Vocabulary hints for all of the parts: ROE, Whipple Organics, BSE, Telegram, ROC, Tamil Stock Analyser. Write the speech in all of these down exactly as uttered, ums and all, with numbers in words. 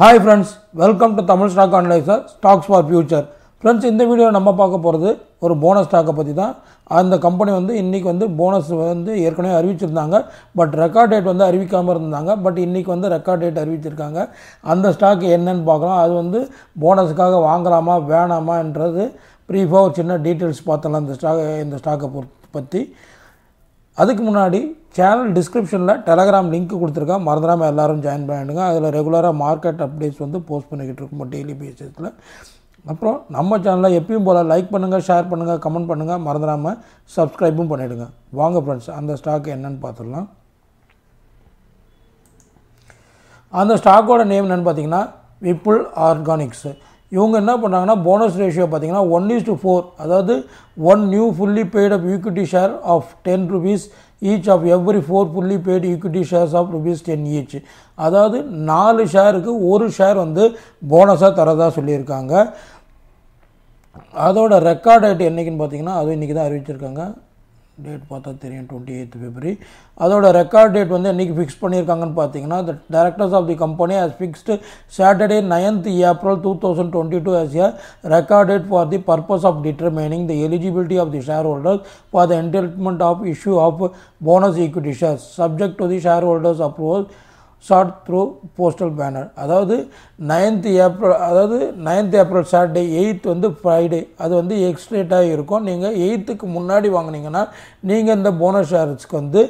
Hi friends, welcome to Tamil Stock Analyser, Stocks for Future. Friends, in this video, we will see a bonus stock. And the company has a bonus stock, but the record date is not, but the record date is not. And the stock is not, the bonus stock is not, and the details in the stock. அதுக்கு முன்னாடி channel டிஸ்கிரிப்ஷன்ல Telegram link கொடுத்திருக்கேன், மறந்துடாம எல்லாரும் join பண்ணிடுங்க. அதுல ரெகுலரா market updates வந்து போஸ்ட் பண்ணிக்கிட்டு இருக்கோம் டெய்லி பேசிஸ்ல. அப்புறம் நம்ம சேனலை எப்பவும் போல லைக் பண்ணுங்க, ஷேர் பண்ணுங்க, கமெண்ட் பண்ணுங்க, மறந்துடாம சப்ஸ்கிரைபும் பண்ணிடுங்க. வாங்க फ्रेंड्स, அந்த ஸ்டாக் என்னன்னு பார்த்துறலாம். அந்த ஸ்டாக்கோட நேம் என்னன்னு பாத்தீங்கன்னா Whipple Organics. இவங்க என்ன பண்றாங்கன்னா போனஸ் ரேஷியோ பாத்தீங்கன்னா one is to four, அதாவது one new fully paid up equity share of ten rupees each of every four fully paid equity shares of rupees ten each, அதாவது நாலு ஷேருக்கு ஒரு ஷேர் வந்து போனஸா தரதா சொல்லிருக்காங்க. அதோட ரெக்கார்ட் டேட் என்னைக்குன்னு பாத்தீங்கன்னா அது இன்னைக்கு தான் அறிவிச்சிருக்காங்க. டேட் பார்த்தா தெரியும் twenty-eighth February. அதோட ரெக்கார்ட் டேட் வந்து இன்னைக்கு ஃபிக்ஸ் பண்ணிருக்காங்கன்னு பாத்தீங்கன்னா the directors of the company has fixed Saturday ninth April two thousand twenty-two as a record date for the purpose of determining the eligibility of the shareholders for the entitlement of issue of bonus equity shares subject to the shareholders approval sought through postal banner. அதாவது ninth April, அதாவது ninth April Saturday, eighth வந்து Friday, அது வந்து எக்ஸ்ட்ரேட்டா இருக்கும். நீங்க eighth க்கு முன்னாடி வாங்குனீங்கன்னா நீங்க இந்த போனஸ் ஷேர்ஸ்க்கு வந்து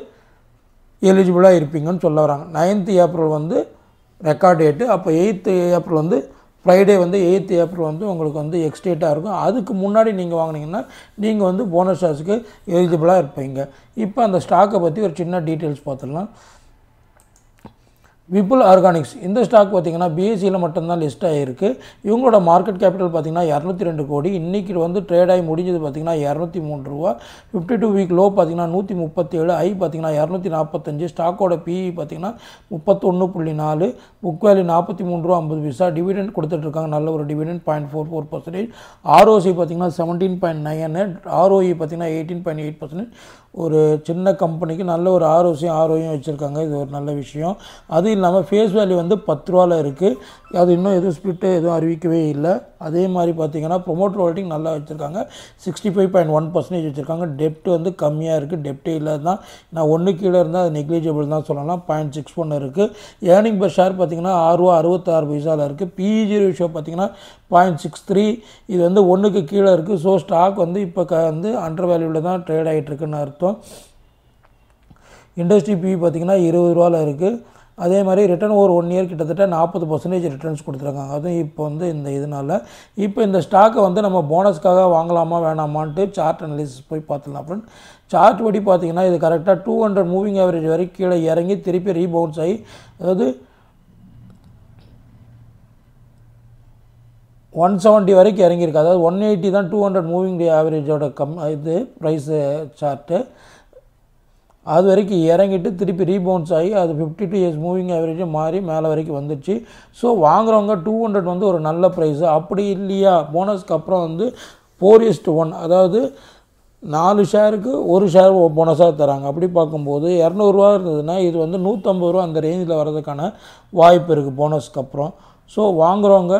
எலிஜிபிளா இருப்பீங்கன்னு சொல்ல வராங்க. ninth April வந்து ரெக்கார்ட் டேட், அப்ப eighth April வந்து Friday வந்து eighth April வந்து உங்களுக்கு வந்து எக்ஸ்ட்ரேட்டா இருக்கும். அதுக்கு முன்னாடி நீங்க வாங்குனீங்கன்னா நீங்க வந்து போனஸ் ஷேர்ஸ்க்கு எலிஜிபிளா இருப்பீங்க. இப்போ அந்த ஸ்டாக்க பத்தி ஒரு சின்ன டீடைல்ஸ் பார்த்தறலாம். Whipple Organics, இந்த ஸ்டாக் பாத்தீங்கன்னா B S E ல மட்டும் தான் லிஸ்ட் ஆயிருக்கு. இவங்களோட மார்க்கெட் கேபிட்டல் பாத்தீங்கன்னா இருநூற்று இரண்டு கோடி. இன்னைக்கு வந்து ட்ரேட் ஆகி முடிஞ்சது பாத்தீங்கன்னா இருநூற்று மூன்று ரூபாய். fifty-two வீக் லோ பாத்தீங்கன்னா நூற்று முப்பத்தேழு, ஹை பாத்தீங்கன்னா இருநூற்று நாற்பத்தைந்து. ஸ்டாக்கோட P E பாத்தீங்கன்னா முப்பத்தொன்று புள்ளி நான்கு, புக் வேல்யூ நாற்பத்தி மூன்று ரூபாய் ஐம்பது பைசா. டிவிடெண்ட் கொடுத்துட்டு இருக்காங்க, நல்ல ஒரு dividend zero point four four percent. R O C பாத்தீங்கன்னா seventeen point nine eight, R O E பாத்தீங்கன்னா eighteen point eight percent. ஒரு சின்ன கம்பெனிக்கு நல்ல ஒரு R O C R O E வச்சிருக்காங்க, இது ஒரு நல்ல விஷயம். அது இல்லாம ஃபேஸ் வேல்யூ வந்து ten ரூபாயில இருக்கு. அது இன்னும் எது ஸ்பிளிட் எது அறிவிக்கவே இல்ல. அதே மாதிரி பாத்தீங்கன்னா ப்ரோமோட் ஹோல்டிங் நல்லா வச்சிருக்காங்க, sixty-five point one percent வச்சிருக்காங்க. டெப்ட் வந்து கம்மியா இருக்கு, டெப்ட் இல்லதான், நான் ஒன்னு கீழ இருந்தா அது நெக்லிஜிபிள் தான் சொல்லலாம், zero point six one இருக்கு. earning per share பாத்தீங்கன்னா six rupees sixty-six paisa இருக்கு. P E ரேஷியோ பாத்தீங்கன்னா zero point six three, இது வந்து one க்கு கீழ இருக்கு. சோ ஸ்டாக் வந்து இப்போ வந்து அண்டர் வேல்யூல தான் ட்ரேட் ஆயிட்டு இருக்குன்னு அர்த்தம். இண்டஸ்ட்ரி P E பாத்தீங்கன்னா twenty ரூபாயில இருக்கு. அதே மாதிரி ரிட்டர்ன் ஒரு one year கிட்டத்தட்ட forty percent ரிட்டர்ன்ஸ் கொடுத்துருக்காங்க. அதுவும் இப்போ வந்து இந்த இதனால இப்போ இந்த ஸ்டாக்கை வந்து நம்ம போனஸ்க்காக வாங்கலாமா வேணாமான்னு சார்ட் அனலிசிஸ் போய் பார்த்துலாம். அப்புறம் சார்ட் படி பார்த்தீங்கன்னா இது கரெக்டாக two hundred மூவிங் ஆவரேஜ் வரைக்கும் கீழே இறங்கி திருப்பி ரீபவுன்ஸ் ஆகி, அதாவது one seventy வரைக்கும் இறங்கியிருக்கு. அதாவது one eighty தான் two hundred மூவிங் ஆவரேஜோட கம் இது ப்ரைஸ் சார்ட்டு. அது வரைக்கும் இறங்கிட்டு திருப்பி ரீபவுன்ஸ் ஆகி அது fifty-two இயர்ஸ் மூவிங் ஆவரேஜ் மாறி மேலே வரைக்கும் வந்துச்சு. ஸோ வாங்குறவங்க two hundred வந்து ஒரு நல்ல ப்ரைஸ். அப்படி இல்லையா போனஸ்க்கு அப்புறம் வந்து four is to one, அதாவது நாலு ஷேருக்கு ஒரு ஷேர் போனஸாக தராங்க. அப்படி பார்க்கும்போது இருநூறுவா இருந்ததுன்னா இது வந்து நூற்றம்பது ரூபா அந்த ரேஞ்சில் வர்றதுக்கான வாய்ப்பு இருக்குது போனஸ்க்கு அப்புறம். ஸோ வாங்குறவங்க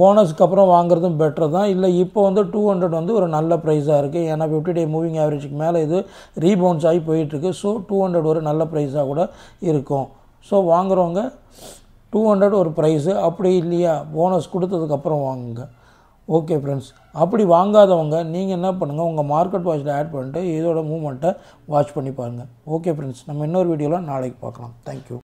போனஸ்க்கு அப்புறம் வாங்குறதும் பெட்டர் தான். இல்லை இப்போ வந்து டூ ஹண்ட்ரட் வந்து ஒரு நல்ல ப்ரைஸாக இருக்குது, ஏன்னா ஃபிஃப்டி டே மூவிங் ஆவரேஜுக்கு மேலே இது ரீபவுன்ஸ் ஆகி போயிட்டுருக்கு. ஸோ டூ ஹண்ட்ரட் ஒரு நல்ல ப்ரைஸாக கூட இருக்கும். ஸோ வாங்குறவங்க டூ ஹண்ட்ரட் ஒரு ப்ரைஸு, அப்படி இல்லையா போனஸ் கொடுத்ததுக்கப்புறம் வாங்குங்க. ஓகே ஃப்ரெண்ட்ஸ், அப்படி வாங்காதவங்க நீங்கள் என்ன பண்ணுங்கள், உங்கள் மார்க்கெட் வாட்சில் ஆட் பண்ணிட்டு இதோட மூவ்மெண்ட்டை வாட்ச் பண்ணி பாருங்கள். ஓகே ஃப்ரெண்ட்ஸ், நம்ம இன்னொரு வீடியோவில் நாளைக்கு பார்க்கலாம். தேங்க்யூ.